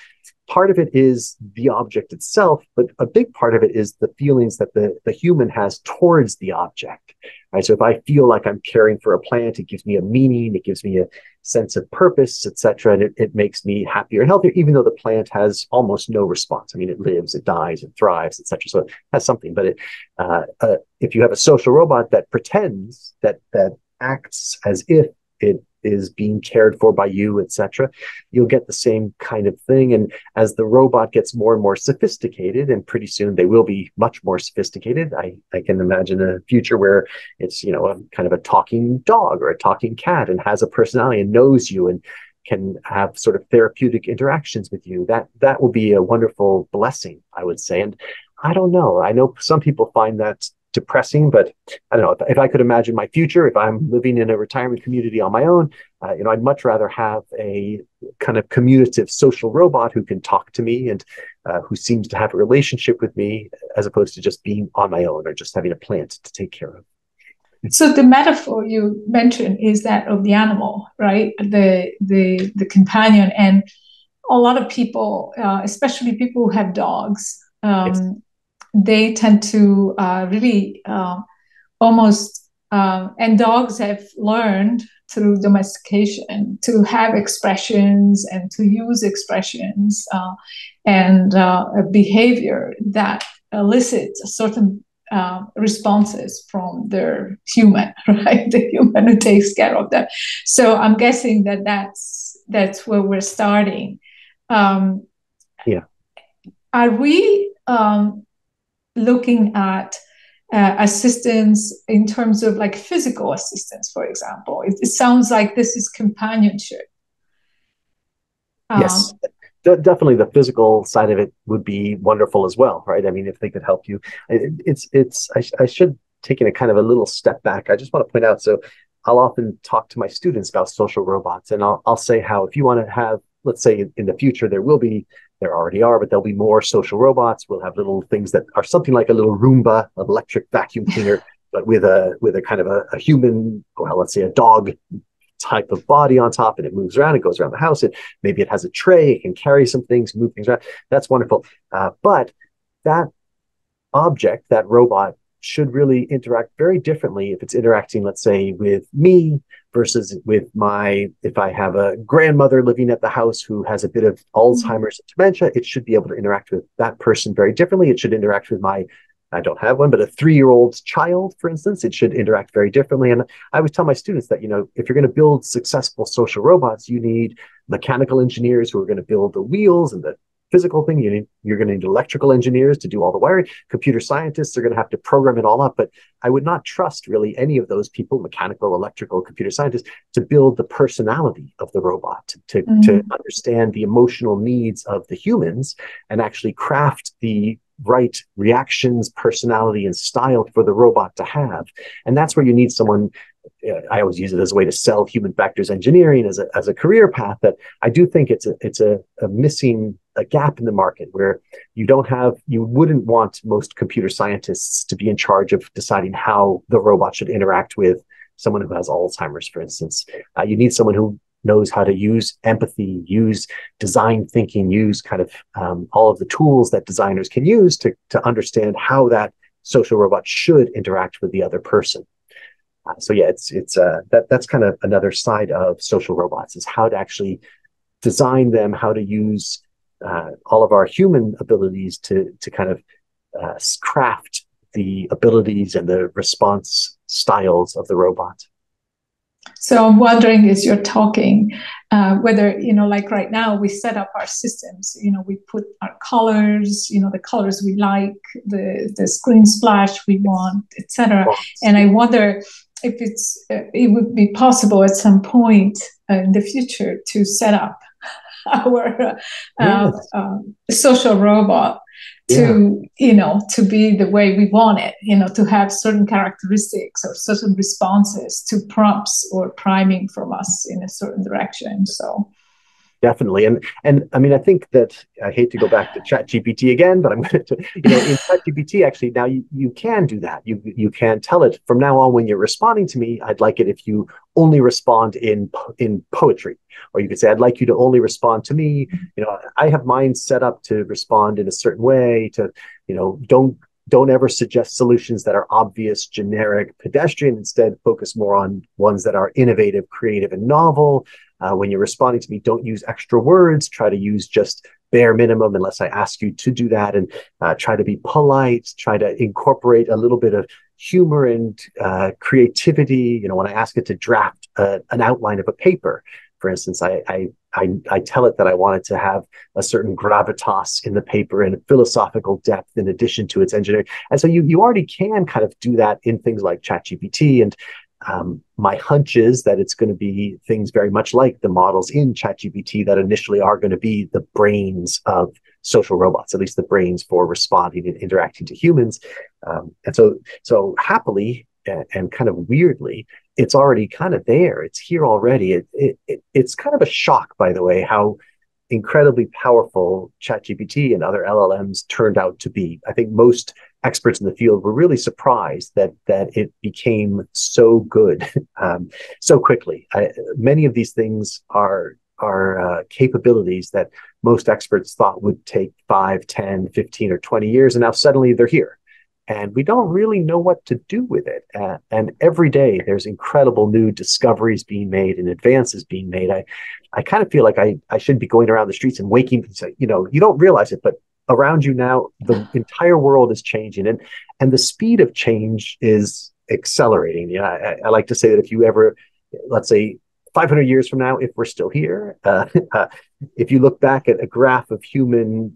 part of it is the object itself, but a big part of it is the feelings that the, the human has towards the object, right? So if I feel like I'm caring for a plant, it gives me a meaning, it gives me a sense of purpose, et cetera, and it, it makes me happier and healthier, even though the plant has almost no response. I mean, it lives, it dies, it thrives, et cetera. So it has something, but it, uh, uh, if you have a social robot that pretends, that that acts as if it is being cared for by you, et cetera, you'll get the same kind of thing. And as the robot gets more and more sophisticated, and pretty soon they will be much more sophisticated, I, I can imagine a future where it's, you know, a kind of a talking dog or a talking cat and has a personality and knows you and can have sort of therapeutic interactions with you. That, that will be a wonderful blessing, I would say. And I don't know, I know some people find that depressing, but I don't know, if, if I could imagine my future, if I'm living in a retirement community on my own, uh, you know, I'd much rather have a kind of communicative social robot who can talk to me and uh, who seems to have a relationship with me, as opposed to just being on my own or just having a plant to take care of. So the metaphor you mentioned is that of the animal, right? The the the companion, and a lot of people, uh, especially people who have dogs, um, yes. they tend to uh, really uh, almost, uh, and dogs have learned through domestication to have expressions and to use expressions uh, and uh, behavior that elicits certain uh, responses from their human, right? The human who takes care of them. So I'm guessing that that's, that's where we're starting. Um, yeah. Are we... Um, looking at uh, assistance in terms of like physical assistance, for example? It, it sounds like this is companionship. Um, yes, D- definitely the physical side of it would be wonderful as well, right? I mean, if they could help you. It, it's, it's. I, sh- I should take in a kind of a little step back. I just want to point out, so I'll often talk to my students about social robots, and I'll, I'll say how if you want to have, let's say in the future, there will be There already are, but there'll be more social robots. We'll have little things that are something like a little Roomba, an electric vacuum cleaner, but with a with a kind of a, a human, well, let's say a dog type of body on top, and it moves around. It goes around the house. It maybe it has a tray. It can carry some things, move things around. That's wonderful. Uh, but that object, that robot, should really interact very differently if it's interacting, let's say, with me versus with my, if I have a grandmother living at the house who has a bit of Alzheimer's and dementia, it should be able to interact with that person very differently. It should interact with my, I don't have one, but a three-year-old child, for instance, it should interact very differently. And I always tell my students that, you know, if you're going to build successful social robots, you need mechanical engineers who are going to build the wheels and the physical thing. You need, you're going to need electrical engineers to do all the wiring. Computer scientists are going to have to program it all up. But I would not trust really any of those people, mechanical, electrical, computer scientists, to build the personality of the robot, to, mm-hmm. to understand the emotional needs of the humans and actually craft the right reactions, personality, and style for the robot to have. And that's where you need someone. I always use it as a way to sell human factors engineering as a, as a career path, that I do think it's a, it's a, a missing a gap in the market where you don't have, you wouldn't want most computer scientists to be in charge of deciding how the robot should interact with someone who has Alzheimer's, for instance. Uh, you need someone who knows how to use empathy, use design thinking, use kind of um, all of the tools that designers can use to, to understand how that social robot should interact with the other person. Uh, so yeah, it's it's uh, that that's kind of another side of social robots, is how to actually design them, how to use uh, all of our human abilities to to kind of uh, craft the abilities and the response styles of the robot. So I'm wondering, as you're talking, uh, whether, you know, like right now we set up our systems, you know, we put our colors, you know, the colors we like, the, the screen splash we want, et cetera. And I wonder if it's, uh, it would be possible at some point uh, in the future to set up our uh, yeah. uh, um, social robot to, yeah. you know, to be the way we want it, you know, to have certain characteristics or certain responses to prompts or priming from us in a certain direction. So definitely. And, and I mean, I think that I hate to go back to ChatGPT again, but I'm going to, you know, in ChatGPT, actually, now you, you can do that. You, you can tell it from now on, when you're responding to me, I'd like it if you only respond in, in poetry, or you could say, I'd like you to only respond to me. You know, I have mine set up to respond in a certain way to, you know, don't, Don't ever suggest solutions that are obvious, generic, pedestrian. Instead, focus more on ones that are innovative, creative, and novel. Uh, when you're responding to me, don't use extra words. Try to use just bare minimum unless I ask you to do that. And uh, try to be polite. Try to incorporate a little bit of humor and uh, creativity. You know, when I ask it to draft uh, an outline of a paper, for instance, I, I I I tell it that I want it to have a certain gravitas in the paper and a philosophical depth in addition to its engineering. And so you you already can kind of do that in things like ChatGPT. And um, my hunch is that it's going to be things very much like the models in ChatGPT that initially are going to be the brains of social robots, at least the brains for responding and interacting to humans. Um, and so so happily and, and kind of weirdly, it's already kind of there. It's here already. It, it, it, it's kind of a shock, by the way, how incredibly powerful ChatGPT and other L L Ms turned out to be. I think most experts in the field were really surprised that that it became so good um, so quickly. I, many of these things are, are uh, capabilities that most experts thought would take five, ten, fifteen, or twenty years, and now suddenly they're here. And we don't really know what to do with it. Uh, and every day there's incredible new discoveries being made and advances being made. I, I kind of feel like I, I should be going around the streets and waking people and say, you know, you don't realize it, but around you now, the entire world is changing. And, and the speed of change is accelerating. You know, I, I like to say that if you ever, let's say, five hundred years from now, if we're still here, uh, if you look back at a graph of human,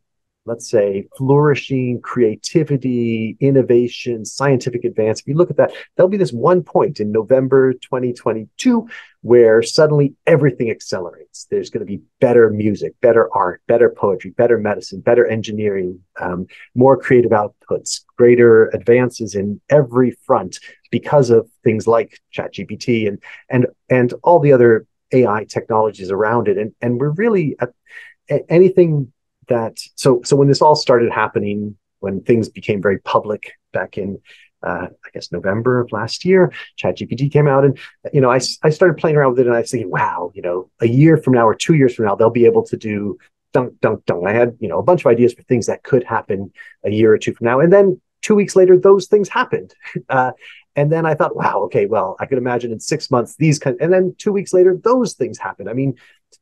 let's say, flourishing, creativity, innovation, scientific advance, if you look at that, there'll be this one point in November twenty twenty-two where suddenly everything accelerates. There's going to be better music, better art, better poetry, better medicine, better engineering, um, more creative outputs, greater advances in every front because of things like ChatGPT and and and all the other A I technologies around it. And, and we're really at, at anything... That so so when this all started happening, when things became very public back in uh, I guess November of last year, ChatGPT came out, and you know I, I started playing around with it, and I was thinking, wow, you know, a year from now or two years from now, they'll be able to do dunk dunk dunk. I had you know a bunch of ideas for things that could happen a year or two from now, and then two weeks later, those things happened. Uh, and then I thought, wow, okay, well, I could imagine in six months, these kind of, and then two weeks later, those things happened. I mean,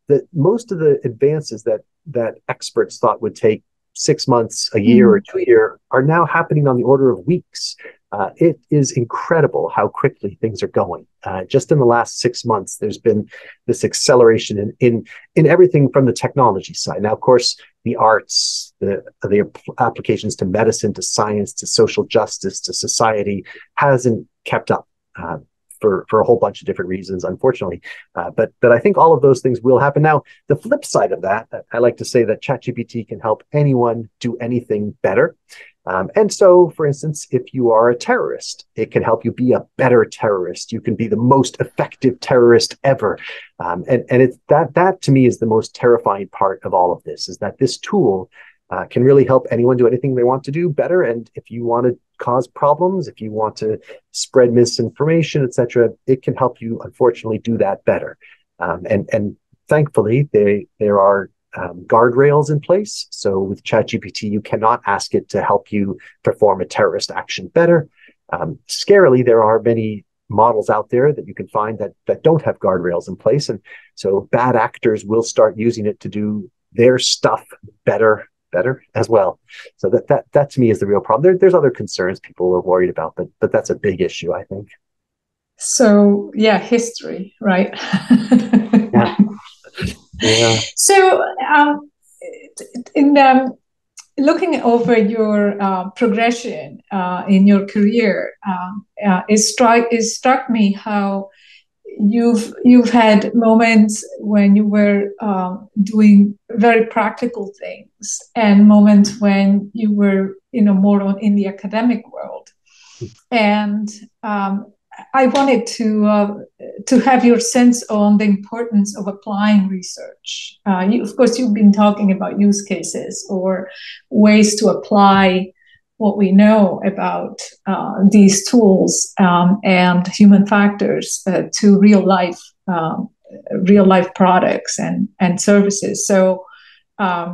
the, most of the advances that that experts thought would take six months, a year, mm-hmm. or two year are now happening on the order of weeks. Uh, it is incredible how quickly things are going. Uh, just in the last six months, there's been this acceleration in, in, in everything from the technology side. Now, of course, the arts, the, the applications to medicine, to science, to social justice, to society hasn't kept up uh, for, for a whole bunch of different reasons, unfortunately. Uh, but, but I think all of those things will happen. Now, the flip side of that, I like to say that ChatGPT can help anyone do anything better. Um, and so, for instance, if you are a terrorist, it can help you be a better terrorist. You can be the most effective terrorist ever. Um, and and it's that, that, to me, is the most terrifying part of all of this, is that this tool uh, can really help anyone do anything they want to do better. And if you want to cause problems, if you want to spread misinformation, et cetera, it can help you, unfortunately, do that better. Um, and, and thankfully, they, there are Um, guardrails in place. So with ChatGPT, you cannot ask it to help you perform a terrorist action better. Um, scarily, there are many models out there that you can find that that don't have guardrails in place. And so bad actors will start using it to do their stuff better, better as well. So that that that to me is the real problem. There, there's other concerns people are worried about, but but that's a big issue, I think. So yeah, history, right? Yeah. Yeah. So, um, in um, looking over your uh, progression uh, in your career, uh, uh, it struck it struck me how you've you've had moments when you were uh, doing very practical things, and moments when you were, you know, more on in the academic world, and. Um, I wanted to uh, to have your sense on the importance of applying research. Uh, you, of course, you've been talking about use cases or ways to apply what we know about uh, these tools um, and human factors uh, to real life, uh, real life products and and services. So, um,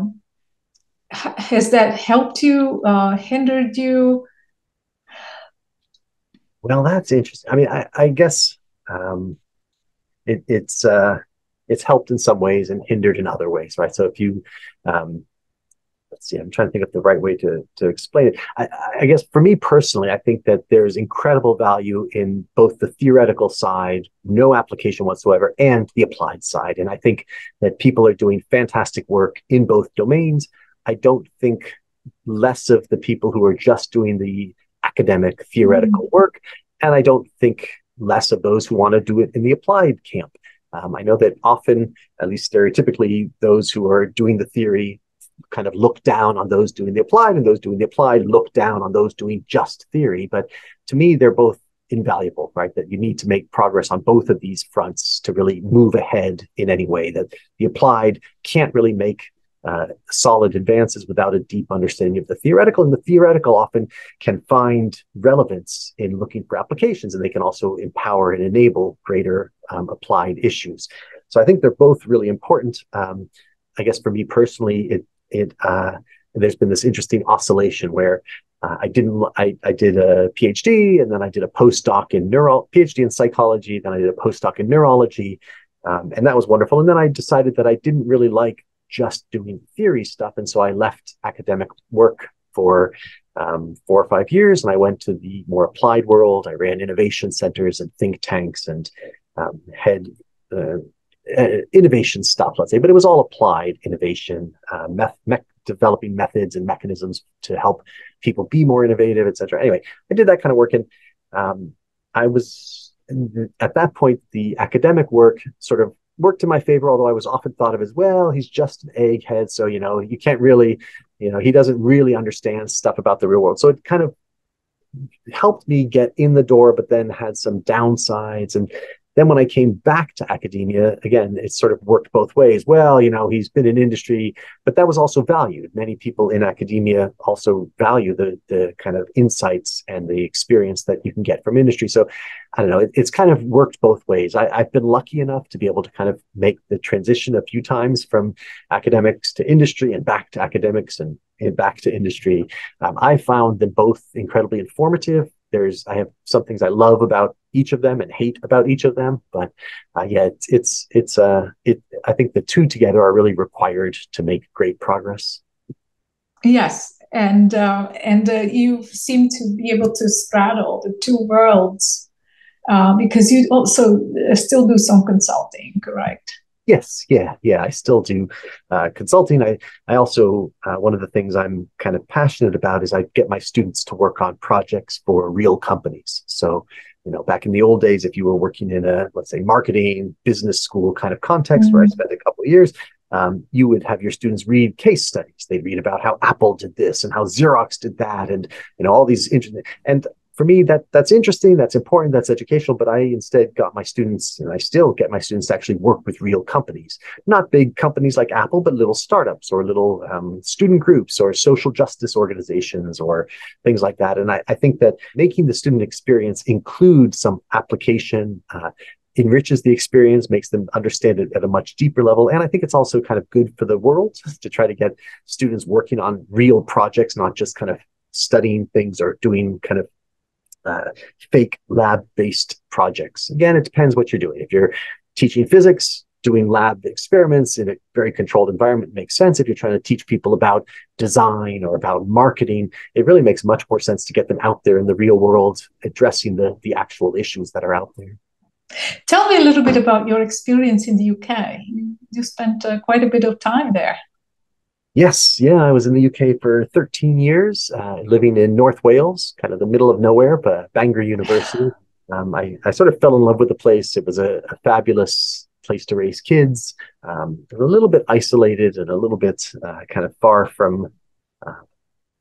has that helped you? Uh, hindered you? Well, that's interesting. I mean, I, I guess um, it, it's uh, it's helped in some ways and hindered in other ways, right? So if you, um, let's see, I'm trying to think of the right way to to explain it. I, I guess for me personally, I think that there's incredible value in both the theoretical side, no application whatsoever, and the applied side. And I think that people are doing fantastic work in both domains. I don't think less of the people who are just doing the academic theoretical work, and I don't think less of those who want to do it in the applied camp. Um, I know that often, at least stereotypically, those who are doing the theory kind of look down on those doing the applied, and those doing the applied look down on those doing just theory. But to me, they're both invaluable, right? That you need to make progress on both of these fronts to really move ahead in any way, that the applied can't really make Uh, solid advances without a deep understanding of the theoretical, and the theoretical often can find relevance in looking for applications, and they can also empower and enable greater um, applied issues. So I think they're both really important. Um, I guess for me personally, it it uh, there's been this interesting oscillation where uh, I didn't I I did a PhD, and then I did a postdoc in neuro PhD in psychology, then I did a postdoc in neurology, um, and that was wonderful. And then I decided that I didn't really like just doing theory stuff. And so I left academic work for um, four or five years, and I went to the more applied world. I ran innovation centers and think tanks and um, had uh, innovation stuff, let's say, but it was all applied innovation, uh, meth- me- developing methods and mechanisms to help people be more innovative, et cetera. Anyway, I did that kind of work, and um, I was, at that point, the academic work sort of worked in my favor, although I was often thought of as, well, he's just an egghead. So, you know, you can't really, you know, he doesn't really understand stuff about the real world. So it kind of helped me get in the door, but then had some downsides. And Then when I came back to academia, again, it sort of worked both ways. Well, you know, he's been in industry, but that was also valued. Many people in academia also value the the kind of insights and the experience that you can get from industry. So I don't know, it, it's kind of worked both ways. I, I've been lucky enough to be able to kind of make the transition a few times from academics to industry and back to academics and, and back to industry. Um, I found them both incredibly informative. There's, I have some things I love about each of them and hate about each of them, but uh, yeah, it's, it's, it's, uh, it, I think the two together are really required to make great progress. Yes. And, uh, and, uh, you seem to be able to straddle the two worlds, uh, because you also still do some consulting, correct? Yes. Yeah. Yeah. I still do uh, consulting. I, I also, uh, one of the things I'm kind of passionate about is I get my students to work on projects for real companies. So, you know, back in the old days, if you were working in a, let's say, marketing, business school kind of context, mm-hmm. where I spent a couple of years, um, you would have your students read case studies. They'd read about how Apple did this and how Xerox did that. And, you know, all these interesting, and for me, that that's interesting, that's important, that's educational, but I instead got my students, and I still get my students to actually work with real companies, not big companies like Apple, but little startups or little um, student groups or social justice organizations or things like that. And I, I think that making the student experience include some application uh, enriches the experience, makes them understand it at a much deeper level. And I think it's also kind of good for the world to try to get students working on real projects, not just kind of studying things or doing kind of Uh, fake lab-based projects. Again, it depends what you're doing. If you're teaching physics, doing lab experiments in a very controlled environment makes sense. If you're trying to teach people about design or about marketing, it really makes much more sense to get them out there in the real world, addressing the, the actual issues that are out there. Tell me a little bit about your experience in the U K. You spent uh, quite a bit of time there. Yes. Yeah. I was in the U K for thirteen years, uh, living in North Wales, kind of the middle of nowhere, but Bangor University. Um, I, I sort of fell in love with the place. It was a, a fabulous place to raise kids. Um, they were a little bit isolated and a little bit uh, kind of far from uh,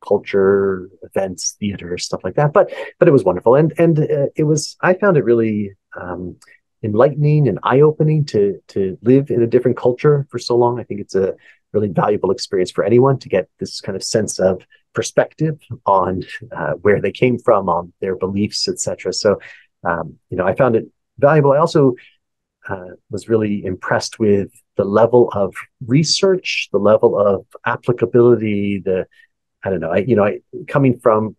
culture, events, theater, stuff like that. But but it was wonderful. And, and uh, it was, I found it really um, enlightening and eye-opening to, to live in a different culture for so long. I think it's a really valuable experience for anyone to get this kind of sense of perspective on uh, where they came from, on their beliefs, et cetera. So, um, you know, I found it valuable. I also uh, was really impressed with the level of research, the level of applicability, the, I don't know, I, you know, I, coming from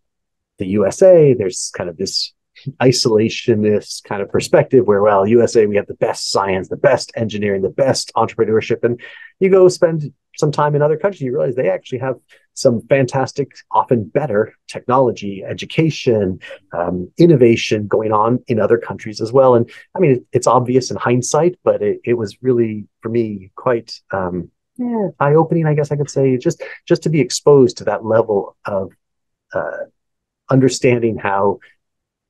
the U S A, there's kind of this isolationist kind of perspective where, well, U S A, we have the best science, the best engineering, the best entrepreneurship. And you go spend some time in other countries, you realize they actually have some fantastic, often better technology, education, um, innovation going on in other countries as well. And I mean, it, it's obvious in hindsight, but it, it was really, for me, quite um, yeah, eye-opening, I guess I could say, just, just to be exposed to that level of uh, understanding how,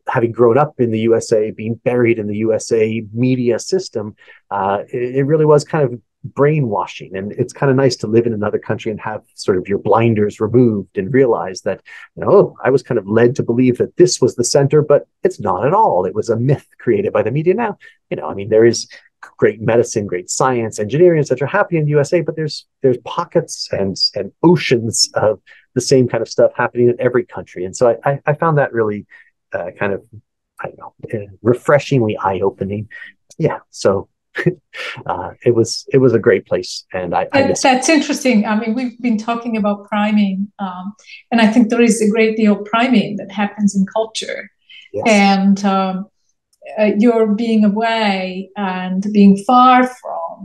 having grown up in the U S A, being buried in the U S A media system, uh, it, it really was kind of brainwashing. And it's kind of nice to live in another country and have sort of your blinders removed and realize that, you know, oh, I was kind of led to believe that this was the center, but it's not at all. It was a myth created by the media. Now, you know, I mean, there is great medicine, great science, engineering, et cetera, happening in the U S A, but there's there's pockets and and oceans of the same kind of stuff happening in every country. And so I, I, I found that really Uh, kind of, I don't know, uh, refreshingly eye-opening. Yeah, so uh, it was it was a great place, and I, that, I that's interesting. I mean, we've been talking about priming, um, and I think there is a great deal of priming that happens in culture, yes. and um, uh, you're being away and being far from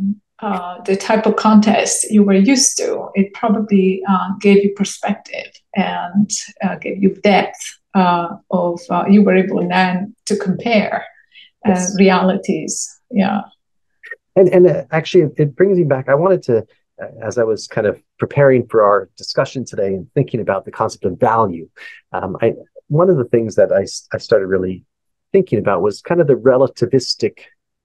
uh, the type of contest you were used to. It probably uh, gave you perspective and uh, gave you depth. Uh, of uh, you were able then to compare uh, yes. realities, yeah. And and uh, actually, it brings me back. I wanted to, uh, as I was kind of preparing for our discussion today and thinking about the concept of value, um, I one of the things that I I started really thinking about was kind of the relativistic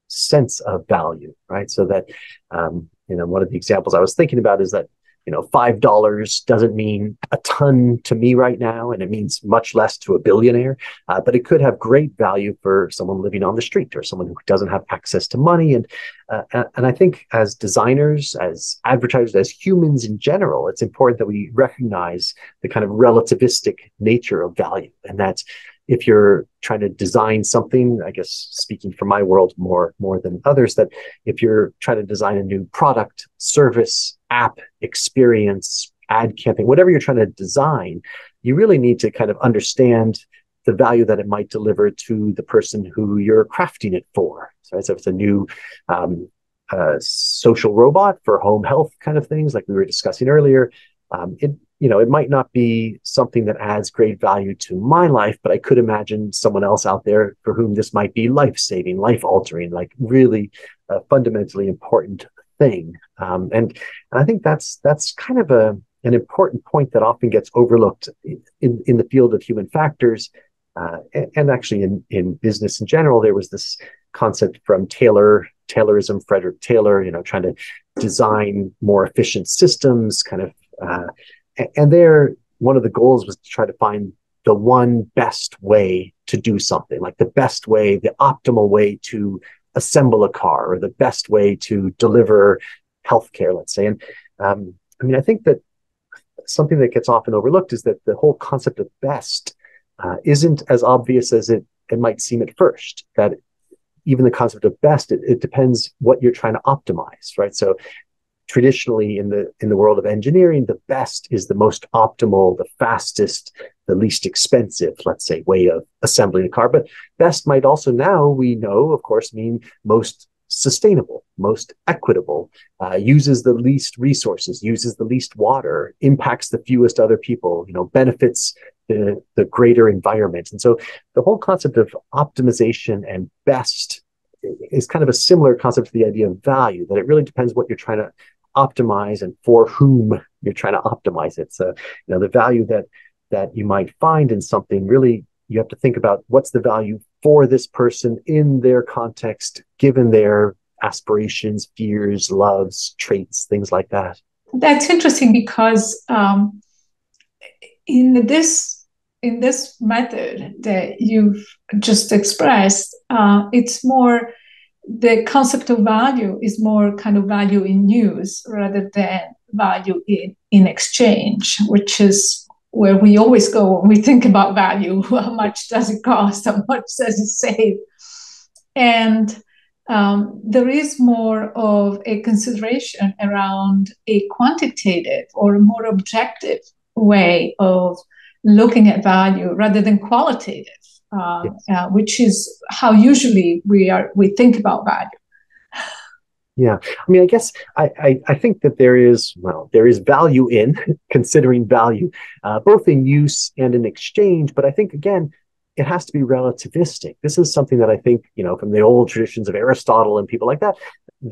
sense of value, right? So that um, you know, one of the examples I was thinking about is that, you know, five dollars doesn't mean a ton to me right now, and it means much less to a billionaire, uh, but it could have great value for someone living on the street or someone who doesn't have access to money. And uh, and I think as designers, as advertisers, as humans in general, it's important that we recognize the kind of relativistic nature of value. And that's, if you're trying to design something, I guess speaking from my world more, more than others, that if you're trying to design a new product, service, app, experience, ad campaign, whatever you're trying to design, you really need to kind of understand the value that it might deliver to the person who you're crafting it for. So, right? So if it's a new um, uh, social robot for home health kind of things, like we were discussing earlier, um, it You know, it might not be something that adds great value to my life, but I could imagine someone else out there for whom this might be life-saving, life-altering, like really a fundamentally important thing. Um, and, and I think that's that's kind of a an important point that often gets overlooked in, in the field of human factors, uh, and, and actually in, in business in general. There was this concept from Taylor, Taylorism, Frederick Taylor, you know, trying to design more efficient systems, kind of. Uh, And there, one of the goals was to try to find the one best way to do something, like the best way, the optimal way to assemble a car, or the best way to deliver healthcare, let's say. And um, I mean, I think that something that gets often overlooked is that the whole concept of best uh, isn't as obvious as it, it might seem at first, that even the concept of best, it, it depends what you're trying to optimize, right? So traditionally, in the in the world of engineering, the best is the most optimal, the fastest, the least expensive, let's say, way of assembling a car. But best might also now, we know, of course, mean most sustainable, most equitable, uh, uses the least resources, uses the least water, impacts the fewest other people, you know, benefits the, the greater environment. And so the whole concept of optimization and best is kind of a similar concept to the idea of value, that it really depends what you're trying to optimize and for whom you're trying to optimize it. So, you know, the value that that you might find in something, really you have to think about what's the value for this person in their context, given their aspirations, fears, loves, traits, things like that. That's interesting, because um, in this in this method that you've just expressed, uh, it's more, the concept of value is more kind of value in use rather than value in, in exchange, which is where we always go when we think about value. How much does it cost? How much does it save? And um, there is more of a consideration around a quantitative or more objective way of looking at value rather than qualitative. Uh, uh, which is how usually we are we think about value. Yeah, I mean, I guess I, I, I think that there is, well, there is value in considering value, uh, both in use and in exchange. But I think, again, it has to be relativistic. This is something that I think, you know, from the old traditions of Aristotle and people like that,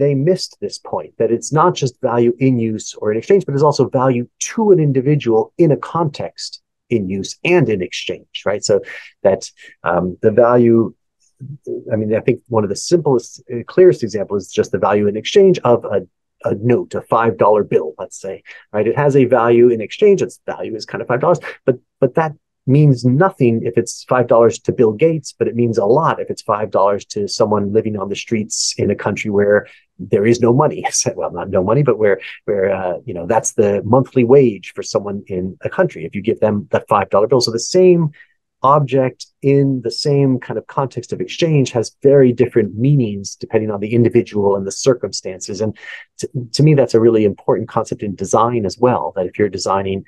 they missed this point, that it's not just value in use or in exchange, but it's also value to an individual in a context in use and in exchange, right? So that um, the value, I mean, I think one of the simplest, clearest example is just the value in exchange of a, a note, a five dollar bill, let's say, right? It has a value in exchange. Its value is kind of five dollars, but but that means nothing if it's five dollars to Bill Gates, but it means a lot if it's five dollars to someone living on the streets in a country where there is no money. Well, not no money, but where, where uh, you know, that's the monthly wage for someone in a country, if you give them that five dollar bill. So the same object in the same kind of context of exchange has very different meanings depending on the individual and the circumstances. And to, to me, that's a really important concept in design as well, that if you're designing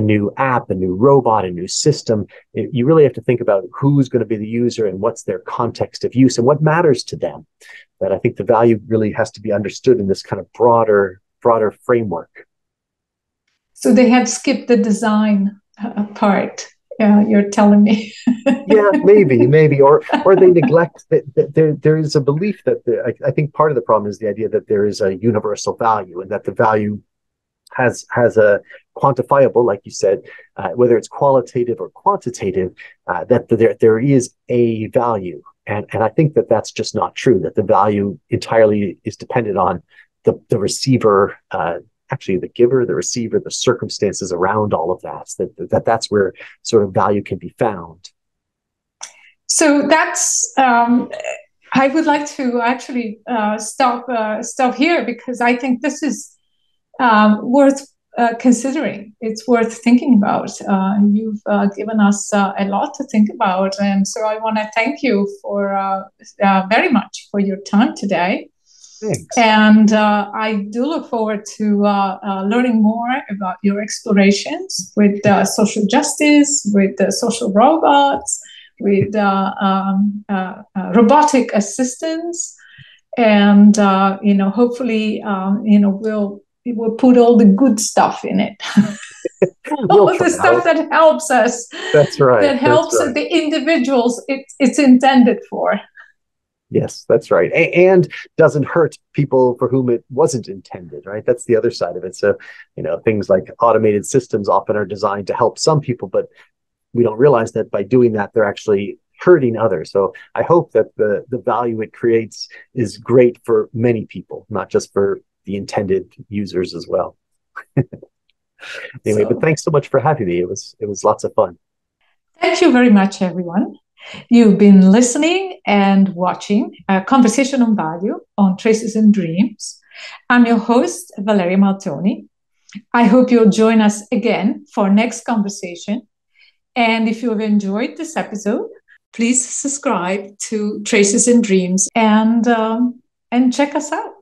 a new app, a new robot, a new system, it, you really have to think about who's going to be the user and what's their context of use and what matters to them. That I think the value really has to be understood in this kind of broader, broader framework. So they have skipped the design uh, part. Yeah, you're telling me. Yeah, maybe, maybe, or or they neglect that, that there there is a belief that the, I, I think part of the problem is the idea that there is a universal value, and that the value has has a quantifiable, like you said, uh, whether it's qualitative or quantitative, uh, that there there is a value, and and I think that that's just not true. That the value entirely is dependent on the the receiver. Uh, actually the giver, the receiver, the circumstances around all of that, that, that that's where sort of value can be found. So that's, um, I would like to actually uh, stop uh, stop here, because I think this is um, worth uh, considering. It's worth thinking about. Uh, and you've uh, given us uh, a lot to think about. And so I want to thank you for uh, uh, very much for your time today. Thanks. And uh, I do look forward to uh, uh, learning more about your explorations with uh, social justice, with uh, social robots, with uh, um, uh, uh, robotic assistance, and uh, you know, hopefully, um, you know, we'll we'll put all the good stuff in it, all we'll the stuff out. that helps us. That's right. That helps right. the individuals it, it's intended for. Yes, that's right, a- and doesn't hurt people for whom it wasn't intended. Right, that's the other side of it. So, you know, things like automated systems often are designed to help some people, but we don't realize that by doing that, they're actually hurting others. So I hope that the, the value it creates is great for many people, not just for the intended users as well. Anyway, so, but thanks so much for having me. It was, it was lots of fun. Thank you very much, everyone. You've been listening and watching a Conversation on Value on Traces and Dreams. I'm your host, Valeria Maltoni. I hope you'll join us again for next conversation. And if you have enjoyed this episode, please subscribe to Traces and Dreams and um, and check us out.